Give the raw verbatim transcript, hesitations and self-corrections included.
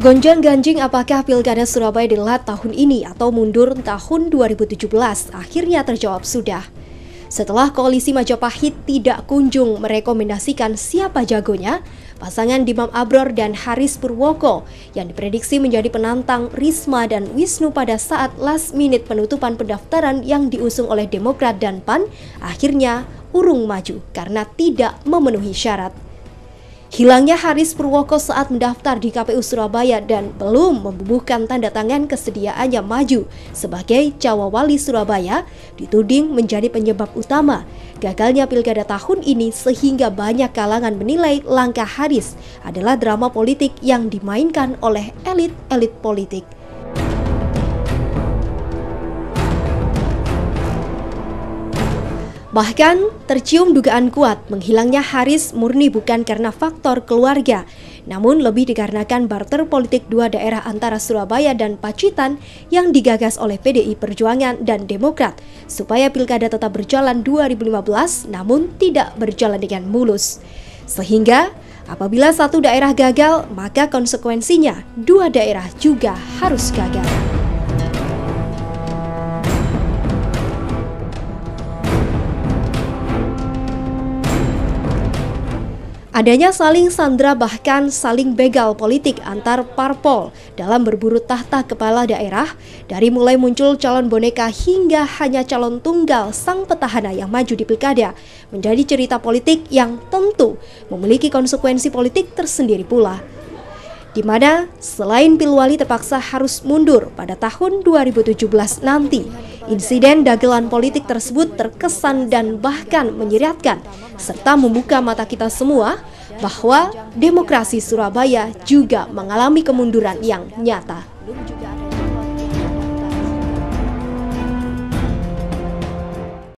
Gonjang-ganjing apakah Pilkada Surabaya dilat tahun ini atau mundur tahun dua ribu tujuh belas akhirnya terjawab sudah. Setelah Koalisi Majapahit tidak kunjung merekomendasikan siapa jagonya, pasangan Dhimam Abror dan Haris Purwoko yang diprediksi menjadi penantang Risma dan Wisnu pada saat last minute penutupan pendaftaran yang diusung oleh Demokrat dan P A N akhirnya urung maju karena tidak memenuhi syarat. Hilangnya Haris Purwoko saat mendaftar di K P U Surabaya dan belum membubuhkan tanda tangan kesediaannya maju sebagai Cawawali Surabaya dituding menjadi penyebab utama gagalnya pilkada tahun ini, sehingga banyak kalangan menilai langkah Haris adalah drama politik yang dimainkan oleh elit-elit politik. Bahkan, tercium dugaan kuat menghilangnya Haris murni bukan karena faktor keluarga, namun lebih dikarenakan barter politik dua daerah antara Surabaya dan Pacitan yang digagas oleh P D I Perjuangan dan Demokrat, supaya pilkada tetap berjalan dua ribu lima belas namun tidak berjalan dengan mulus. Sehingga, apabila satu daerah gagal, maka konsekuensinya dua daerah juga harus gagal. Adanya saling sandra bahkan saling begal politik antar parpol dalam berburu tahta kepala daerah, dari mulai muncul calon boneka hingga hanya calon tunggal sang petahana yang maju di pilkada, menjadi cerita politik yang tentu memiliki konsekuensi politik tersendiri pula. Di mana selain Pilwali terpaksa harus mundur pada tahun dua ribu tujuh belas nanti, insiden dagelan politik tersebut terkesan dan bahkan menyeratkan, serta membuka mata kita semua bahwa demokrasi Surabaya juga mengalami kemunduran yang nyata.